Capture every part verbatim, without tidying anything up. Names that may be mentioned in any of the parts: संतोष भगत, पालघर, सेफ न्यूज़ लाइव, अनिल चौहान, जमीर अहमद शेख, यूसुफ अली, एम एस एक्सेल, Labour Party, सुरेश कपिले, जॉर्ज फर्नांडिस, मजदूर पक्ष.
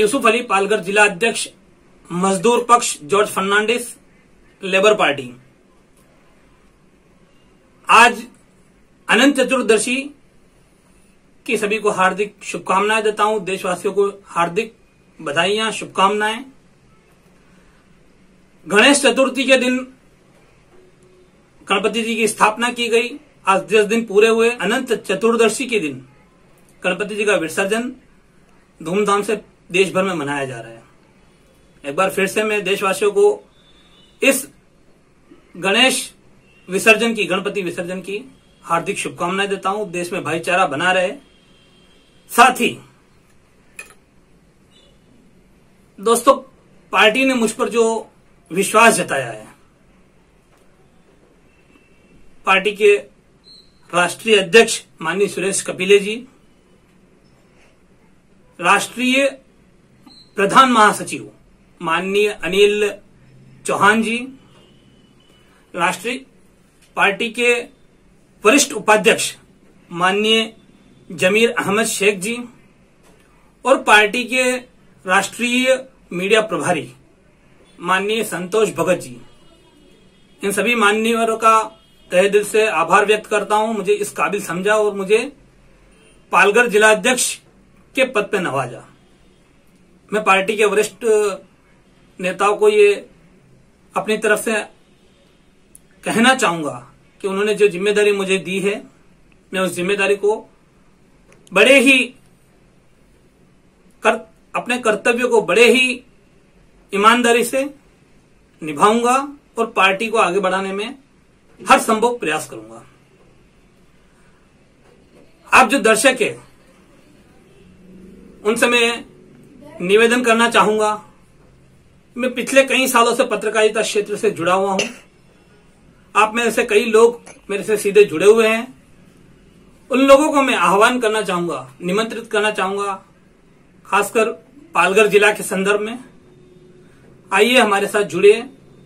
यूसुफ अली, पालघर जिला अध्यक्ष, मजदूर पक्ष जॉर्ज फर्नांडिस, लेबर पार्टी। आज अनंत चतुर्दशी की सभी को हार्दिक शुभकामनाएं देता हूं। देशवासियों को हार्दिक बधाइयां, शुभकामनाएं। गणेश चतुर्थी के दिन गणपति जी की स्थापना की गई। आज दस दिन पूरे हुए। अनंत चतुर्दशी के दिन गणपति जी का विसर्जन धूमधाम से देश भर में मनाया जा रहा है। एक बार फिर से मैं देशवासियों को इस गणेश विसर्जन की, गणपति विसर्जन की हार्दिक शुभकामनाएं देता हूं। देश में भाईचारा बना रहे। साथ ही दोस्तों, पार्टी ने मुझ पर जो विश्वास जताया है, पार्टी के राष्ट्रीय अध्यक्ष माननीय सुरेश कपिले जी, राष्ट्रीय प्रधान महासचिव माननीय अनिल चौहान जी, राष्ट्रीय पार्टी के वरिष्ठ उपाध्यक्ष माननीय जमीर अहमद शेख जी और पार्टी के राष्ट्रीय मीडिया प्रभारी माननीय संतोष भगत जी, इन सभी माननीयों का तहे दिल से आभार व्यक्त करता हूं। मुझे इस काबिल समझा और मुझे पालघर जिला अध्यक्ष के पद पर नवाजा। मैं पार्टी के वरिष्ठ नेताओं को ये अपनी तरफ से कहना चाहूंगा कि उन्होंने जो जिम्मेदारी मुझे दी है, मैं उस जिम्मेदारी को बड़े ही कर, अपने कर्तव्य को बड़े ही ईमानदारी से निभाऊंगा और पार्टी को आगे बढ़ाने में हर संभव प्रयास करूंगा। आप जो दर्शक है उनसे मैं निवेदन करना चाहूंगा। मैं पिछले कई सालों से पत्रकारिता क्षेत्र से जुड़ा हुआ हूं। आप में से कई लोग मेरे से सीधे जुड़े हुए हैं। उन लोगों को मैं आह्वान करना चाहूंगा, निमंत्रित करना चाहूंगा, खासकर पालघर जिला के संदर्भ में। आइए हमारे साथ जुड़िए,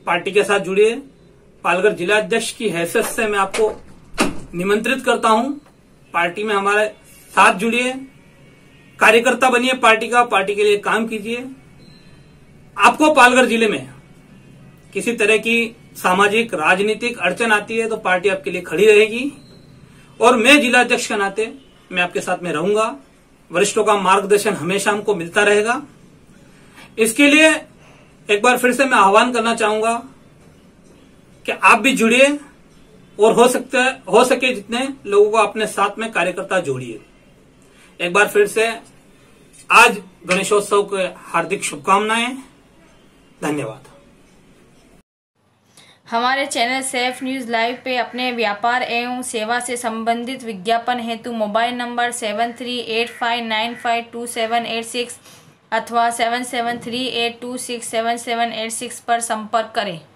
पार्टी के साथ जुड़िए। पालघर जिला अध्यक्ष की हैसियत से मैं आपको निमंत्रित करता हूं, पार्टी में हमारे साथ जुड़िए, कार्यकर्ता बनिए पार्टी का, पार्टी के लिए काम कीजिए। आपको पालघर जिले में किसी तरह की सामाजिक राजनीतिक अड़चन आती है तो पार्टी आपके लिए खड़ी रहेगी और मैं जिला अध्यक्ष के नाते मैं आपके साथ में रहूंगा। वरिष्ठों का मार्गदर्शन हमेशा हमको मिलता रहेगा। इसके लिए एक बार फिर से मैं आह्वान करना चाहूंगा कि आप भी जुड़िए और हो सकता हो सके जितने लोगों को अपने साथ में कार्यकर्ता जोड़िए। एक बार फिर से आज गणेशोत्सव के हार्दिक शुभकामनाएं। धन्यवाद। हमारे चैनल सेफ न्यूज़ लाइव पे अपने व्यापार एवं सेवा से संबंधित विज्ञापन हेतु mobile number seven three eight five nine five two seven eight six अथवा seven seven three eight two six seven seven eight six पर संपर्क करें।